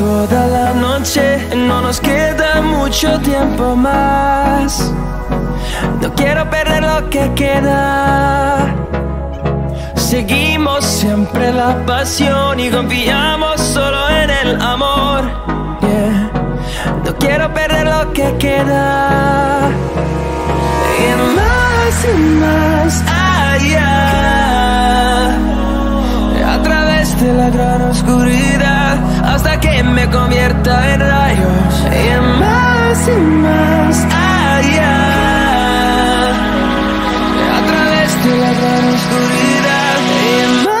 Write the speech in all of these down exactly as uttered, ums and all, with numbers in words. toda la noche, no nos queda mucho tiempo más. No quiero perder lo que queda. Seguimos siempre la pasión y confiamos solo en el amor, yeah. No quiero perder lo que queda. Y más y más allá, a través de la gran oscuridad, hasta que me convierta en rayos. Y más y más allá, a través de la gran oscuridad. Y más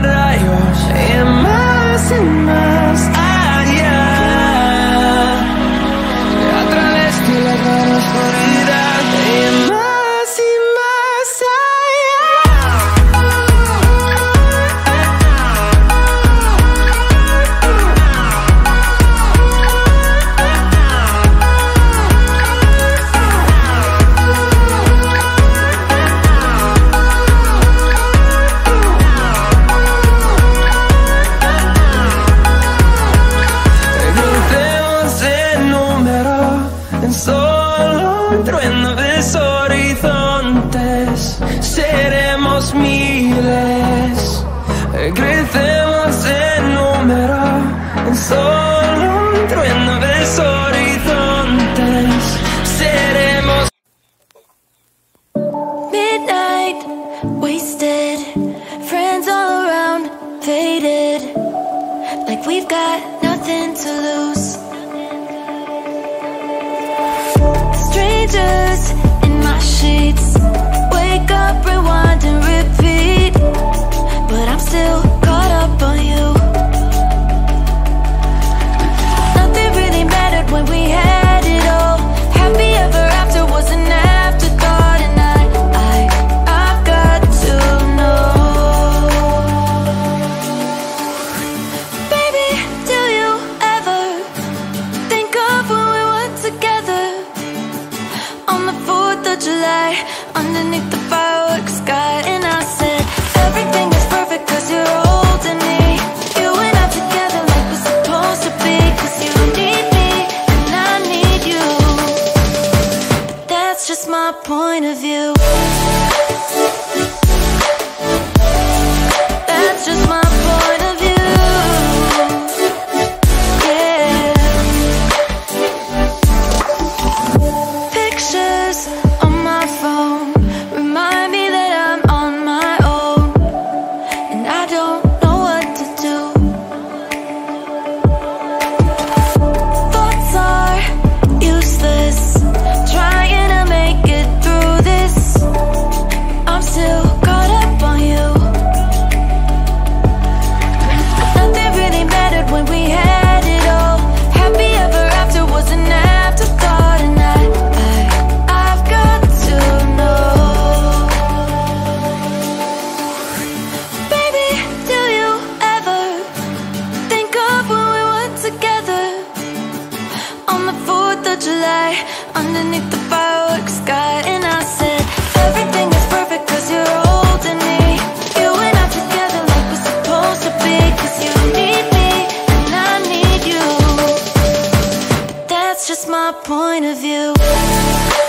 point of view.